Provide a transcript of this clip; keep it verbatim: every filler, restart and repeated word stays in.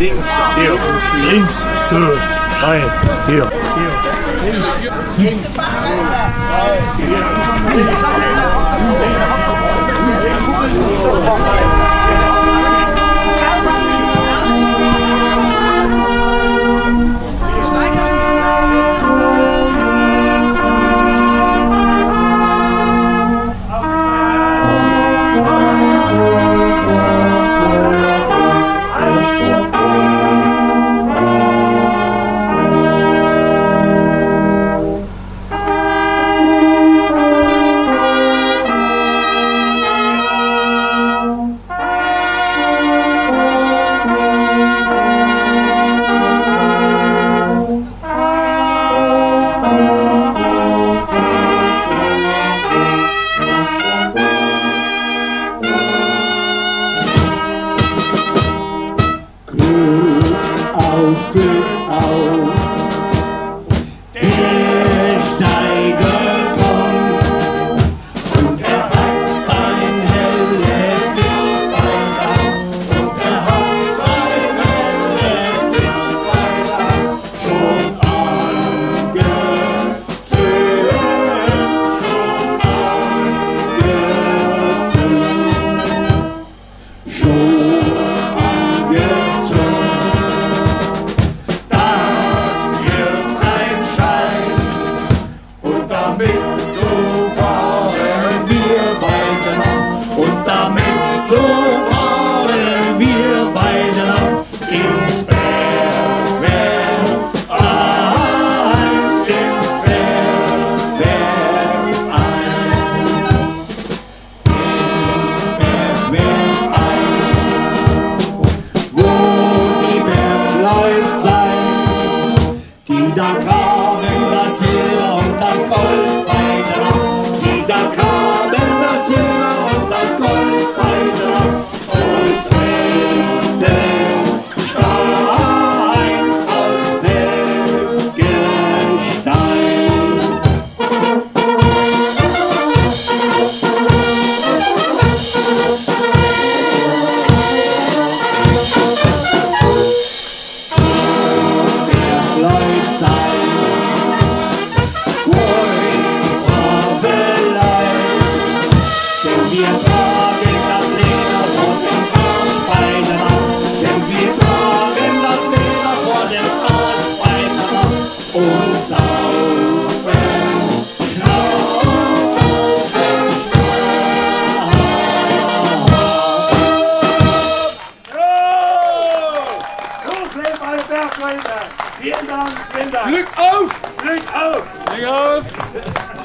Links, hier. Links zu rein. Hier. Vielen Dank, vielen Dank. Glück auf! Glück auf! Glück auf!